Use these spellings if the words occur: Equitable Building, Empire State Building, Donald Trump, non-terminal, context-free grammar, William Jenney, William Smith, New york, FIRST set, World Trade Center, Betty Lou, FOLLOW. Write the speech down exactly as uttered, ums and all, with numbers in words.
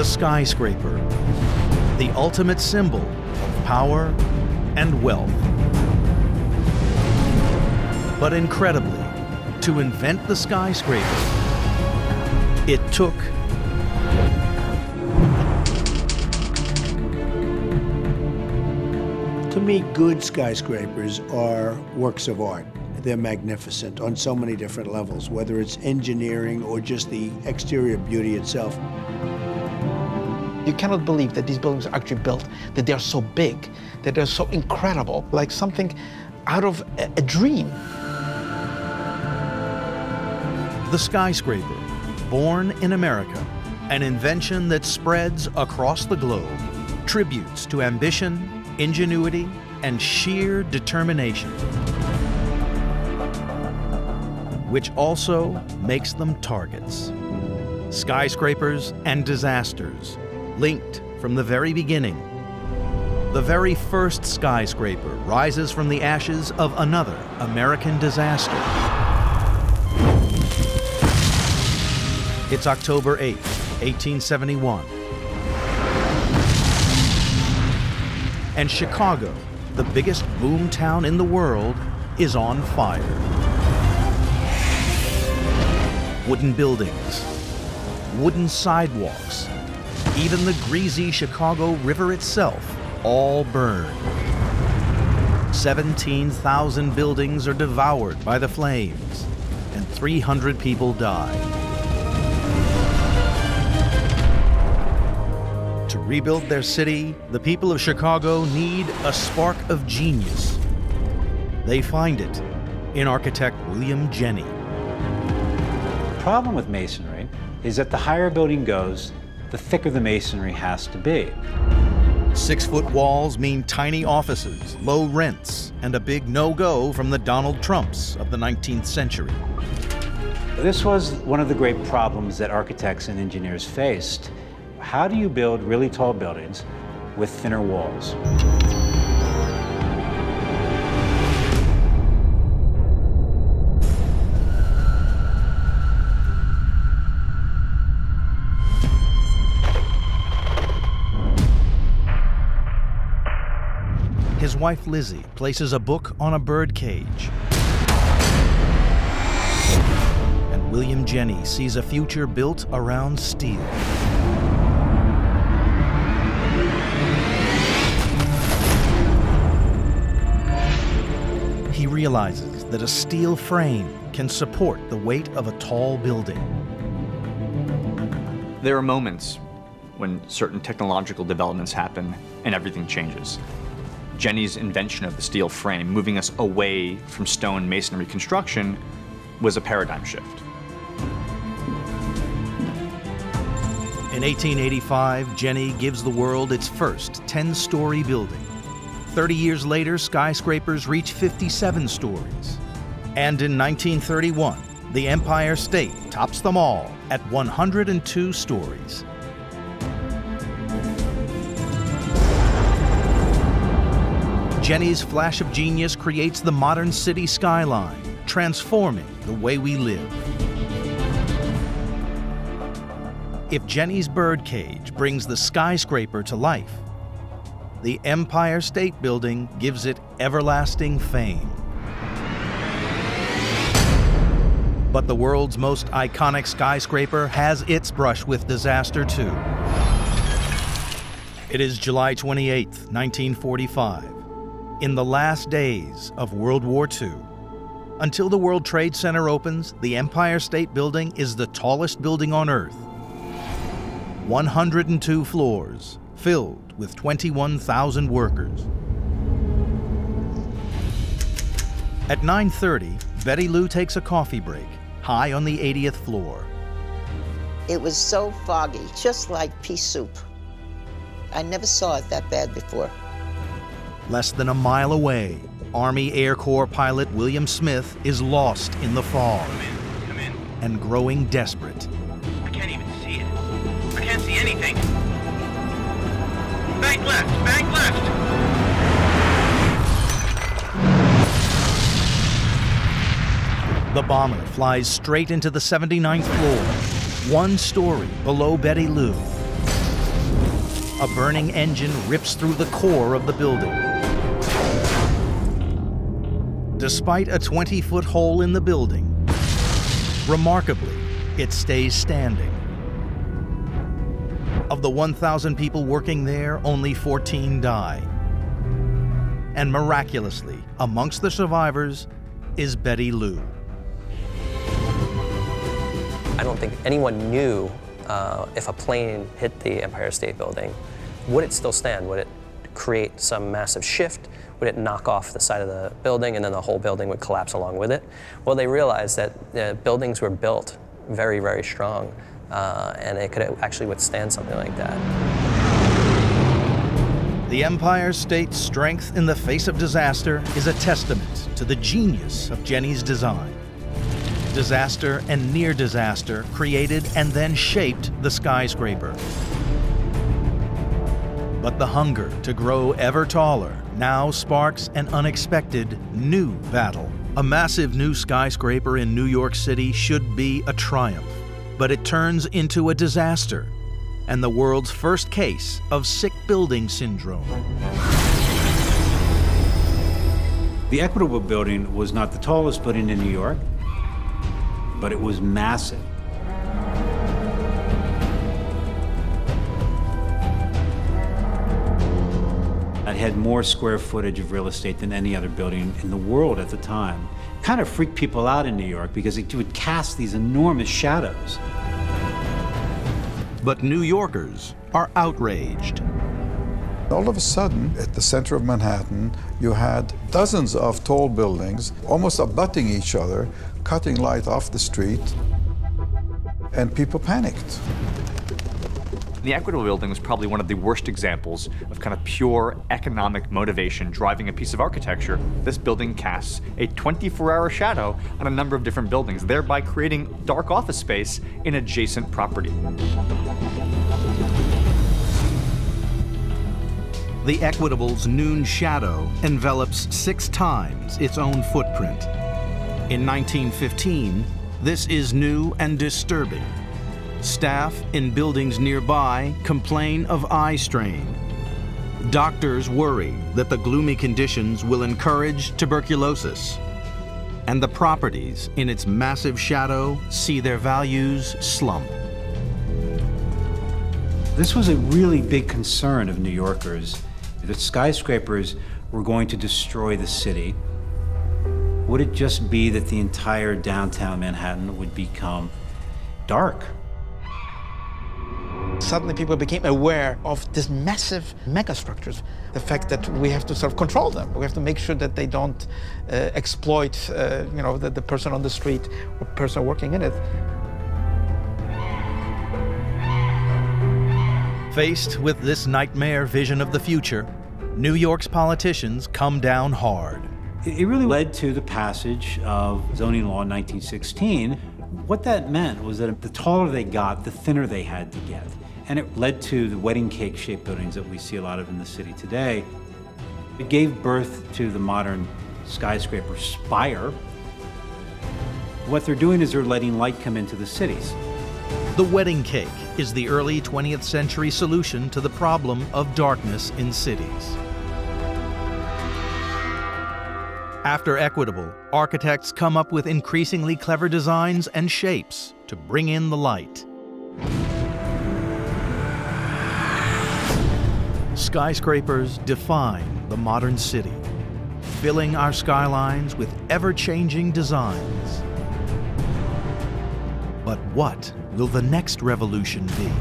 the skyscraper, the ultimate symbol of power and wealth. But incredibly, to invent the skyscraper, it took To me, good skyscrapers are works of art. They're magnificent on so many different levels, whether it's engineering or just the exterior beauty itself. You cannot believe that these buildings are actually built, that they are so big, that they're so incredible, like something out of a, a dream. The skyscraper, born in America, an invention that spreads across the globe, tributes to ambition, ingenuity, and sheer determination, which also makes them targets. Skyscrapers and disasters, linked from the very beginning. The very first skyscraper rises from the ashes of another American disaster. It's October eighth, eighteen seventy-one. And Chicago, the biggest boom town in the world, is on fire. Wooden buildings, wooden sidewalks, even the greasy Chicago River itself, all burn. seventeen thousand buildings are devoured by the flames, and three hundred people die. To rebuild their city, the people of Chicago need a spark of genius. They find it in architect William Jenney. The problem with masonry is that the higher a building goes, the thicker the masonry has to be. Six-foot walls mean tiny offices, low rents, and a big no-go from the Donald Trumps of the nineteenth century. This was one of the great problems that architects and engineers faced. How do you build really tall buildings with thinner walls? His wife, Lizzie, places a book on a birdcage. And William Jenney sees a future built around steel. He realizes that a steel frame can support the weight of a tall building. There are moments when certain technological developments happen and everything changes. Jenney's invention of the steel frame, moving us away from stone masonry construction, was a paradigm shift. In eighteen eighty-five, Jenney gives the world its first ten-story building. Thirty years later, skyscrapers reach fifty-seven stories. And in nineteen thirty-one, the Empire State tops them all at one hundred two stories. Jenney's flash of genius creates the modern city skyline, transforming the way we live. If Jenney's birdcage brings the skyscraper to life, the Empire State Building gives it everlasting fame. But the world's most iconic skyscraper has its brush with disaster, too. It is July twenty-eighth, nineteen forty-five, in the last days of World War Two. Until the World Trade Center opens, the Empire State Building is the tallest building on Earth. one hundred two floors, filled with twenty-one thousand workers. At nine thirty, Betty Lou takes a coffee break, high on the eightieth floor. It was so foggy, just like pea soup. I never saw it that bad before. Less than a mile away, Army Air Corps pilot William Smith is lost in the fog. Come in, come in. And growing desperate. I can't even see it. I can't see anything. Bank left! Bank left! The bomber flies straight into the seventy-ninth floor, one story below Betty Lou. a burning engine rips through the core of the building. Despite a twenty-foot hole in the building, remarkably, it stays standing. Of the one thousand people working there, only fourteen die. And miraculously, amongst the survivors is Betty Lou. I don't think anyone knew uh, if a plane hit the Empire State Building, would it still stand? Would it create some massive shift? Would it knock off the side of the building and then the whole building would collapse along with it? Well, they realized that the buildings were built very, very strong uh, and it could actually withstand something like that. The Empire State's strength in the face of disaster is a testament to the genius of Jenney's design. Disaster and near disaster created and then shaped the skyscraper. But the hunger to grow ever taller now sparks an unexpected new battle. A massive new skyscraper in New York City should be a triumph, but it turns into a disaster, and the world's first case of sick building syndrome. The Equitable Building was not the tallest building in New York, but it was massive. It had more square footage of real estate than any other building in the world at the time. It kind of freaked people out in New York because it would cast these enormous shadows. But New Yorkers are outraged. All of a sudden, at the center of Manhattan, you had dozens of tall buildings, almost abutting each other, cutting light off the street, and people panicked. The Equitable Building was probably one of the worst examples of kind of pure economic motivation driving a piece of architecture. This building casts a twenty-four hour shadow on a number of different buildings, thereby creating dark office space in adjacent property. The Equitable's noon shadow envelops six times its own footprint. In nineteen fifteen, this is new and disturbing. Staff in buildings nearby complain of eye strain. Doctors worry that the gloomy conditions will encourage tuberculosis. And the properties in its massive shadow see their values slump. This was a really big concern of New Yorkers, that skyscrapers were going to destroy the city. Would it just be that the entire downtown Manhattan would become dark? Suddenly people became aware of these massive megastructures, the fact that we have to sort of control them. We have to make sure that they don't uh, exploit uh, you know, the, the person on the street or person working in it. Faced with this nightmare vision of the future, New York's politicians come down hard. It really led to the passage of zoning law in nineteen sixteen. What that meant was that the taller they got, the thinner they had to get. And it led to the wedding cake-shaped buildings that we see a lot of in the city today. It gave birth to the modern skyscraper spire. What they're doing is they're letting light come into the cities. The wedding cake is the early twentieth century solution to the problem of darkness in cities. After Equitable, architects come up with increasingly clever designs and shapes to bring in the light. Skyscrapers define the modern city, filling our skylines with ever-changing designs. But what will the next revolution be?